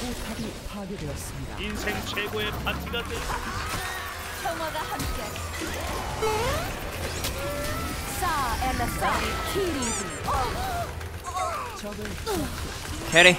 포탑이 파괴되었습니다. 인생 최고의 파티가 될 평화가 함께. 사 엘라사 키리즈. 적을 캐리.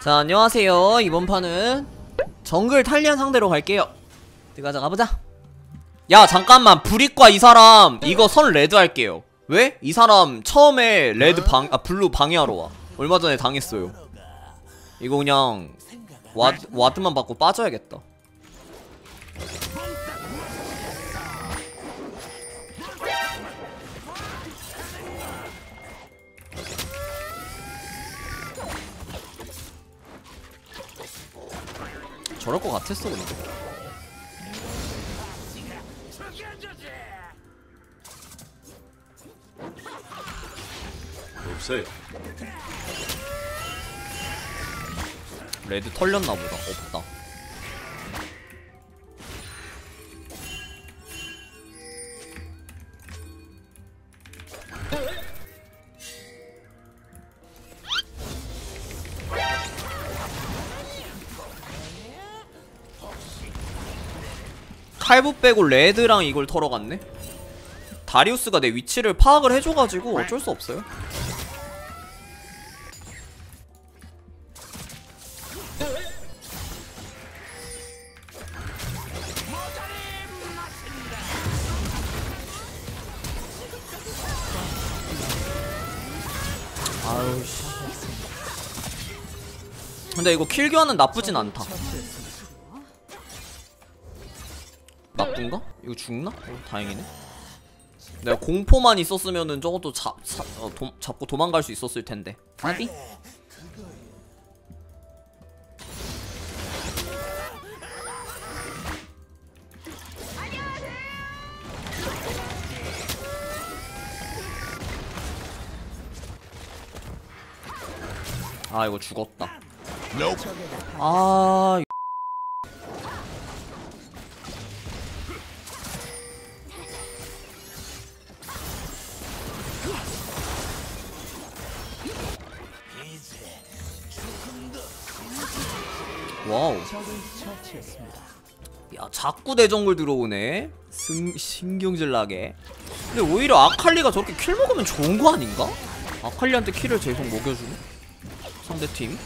자, 안녕하세요. 이번 판은 정글 탈리안 상대로 갈게요. 들어가자, 가보자. 야, 잠깐만. 브릭과 이 사람 이거 선 레드 할게요. 왜? 이 사람 처음에 레드 블루 방해하러 와. 얼마 전에 당했어요. 이거 그냥 와드만 받고 빠져야겠다. 저럴 것 같았어, 근데. 없어요. 레드 털렸나 보다. 없다. 칼부 빼고 레드랑 이걸 털어갔네? 다리우스가 내 위치를 파악을 해줘가지고 어쩔 수 없어요. 아우씨. 근데 이거 킬 교환은 나쁘진 않다. 나쁜가? 이거 죽나? 다행이네. 내가 공포만 있었으면은 저것도 잡고 도망갈 수 있었을 텐데. 아비? 아, 이거 죽었다. 아, 와우. 야, 자꾸 내 정글 들어오네. 신경질나게. 근데 오히려 아칼리가 저렇게 킬 먹으면 좋은 거 아닌가? 아칼리한테 킬을 계속 먹여주네 상대팀.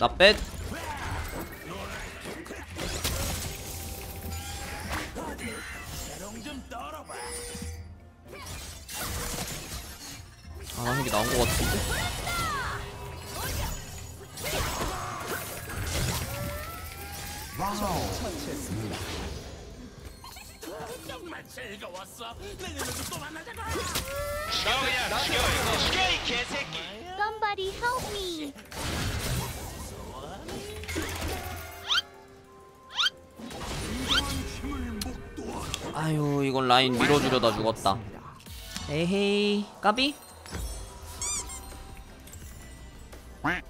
Not bad. 안 하는 게 나은 것 같은데? 와우. 정말 즐거웠어. 내년에도 또 만나자고. 시켜 이 개새끼. Somebody help me. 아유, 이건 라인 밀어주려다 죽었다. 에헤이, 까비? 하게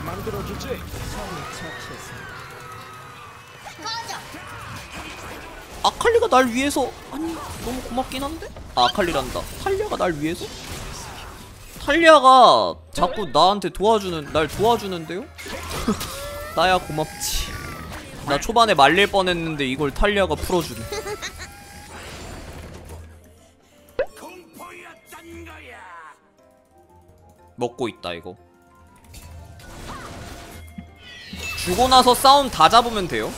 만들어주지. 아칼리가 날 위해서. 아니, 너무 고맙긴 한데? 아, 아칼리란다. 탈리아가 날 위해서? 탈리아가 자꾸 나한테 날 도와주는데요? 나야 고맙지. 나 초반에 말릴 뻔했는데 이걸 탈리아가 풀어주네. 먹고 있다, 이거. 주고 나서 싸움 다 잡으면 돼요.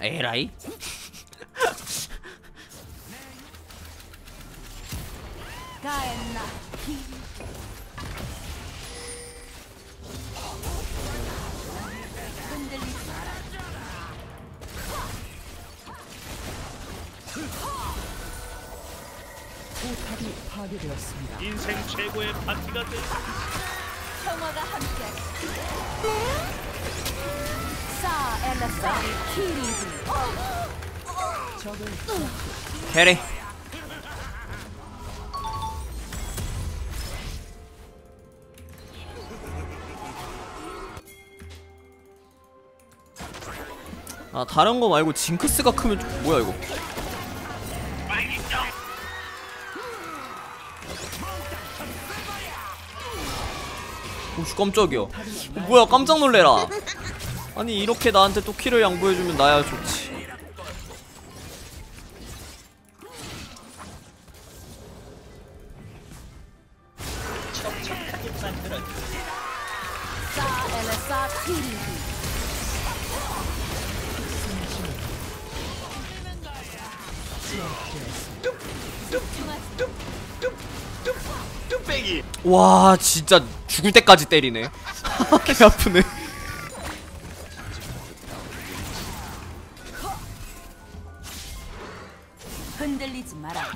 에라이? 오탑이 파괴되었습니다. 인생 최고의 파티가 될 평화가 함께. 사 엘라사 키리. 저들. 캐리. 아 다른 거 말고 징크스가 크면 뭐야 이거? 오씨 깜짝이야. 뭐야 깜짝 놀래라. 아니 이렇게 나한테 또 키를 양보해주면 나야 좋지. 와 진짜 죽을 때까지 때리네. 개 아프네. 흔들리지 마라.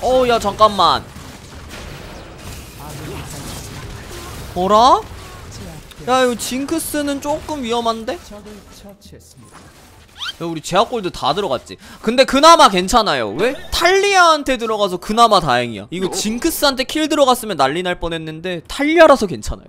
어, 야 잠깐만. 뭐라? 야 이거 징크스는 조금 위험한데? 야 우리 제약골드 다 들어갔지. 근데 그나마 괜찮아요. 왜? 탈리아한테 들어가서 그나마 다행이야. 이거 징크스한테 킬 들어갔으면 난리 날 뻔했는데 탈리아라서 괜찮아요.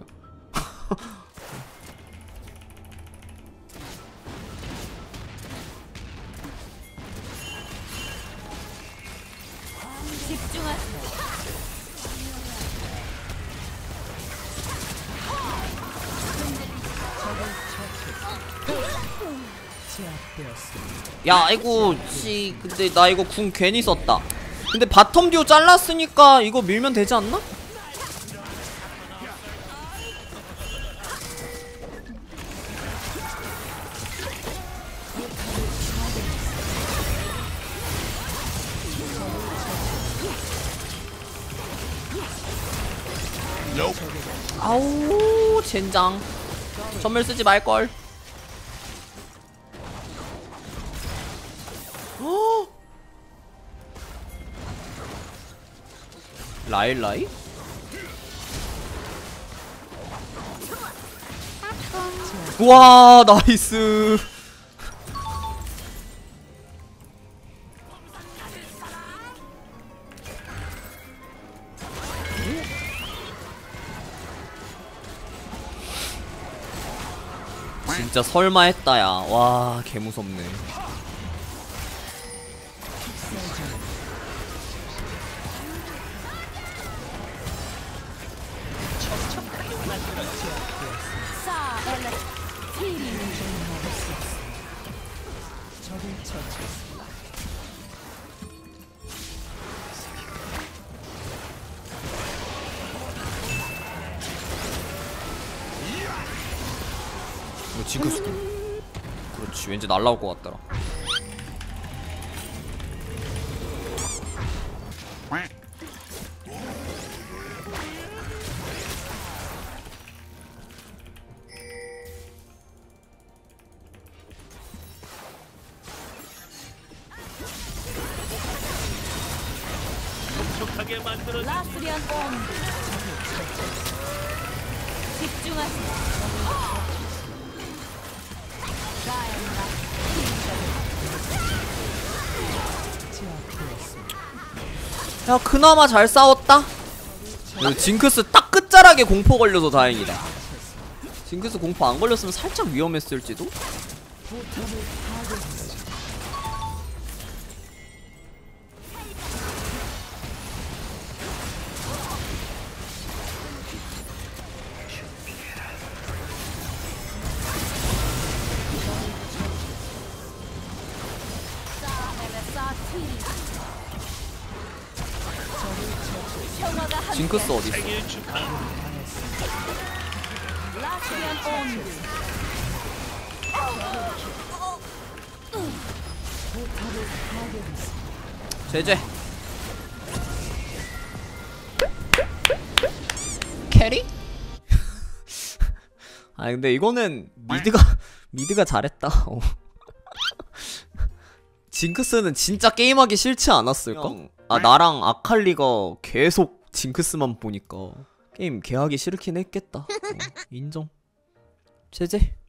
야 아이고 씨 근데 나 이거 궁 괜히 썼다. 근데 바텀 듀오 잘랐으니까 이거 밀면 되지 않나? 아우 젠장. 전멸 쓰지 말걸. 라일라이? 와 나이스. 진짜 설마 했다. 야 와 개무섭네. 이거 징크스 그렇지. 왠지 날라올 것 같더라. 야 그나마 잘 싸웠다. 징크스 딱 끝자락에 공포 걸려서 다행이다. 징크스 공포 안 걸렸으면 살짝 위험했을지도. 징크스 어디 있어? 제재 캐리? 아 근데 이거는 미드가 잘했다. 징크스는 진짜 게임하기 싫지 않았을까? 아 나랑 아칼리가 계속 징크스만 보니까 게임 개하기 싫긴 했겠다. 인정. 제재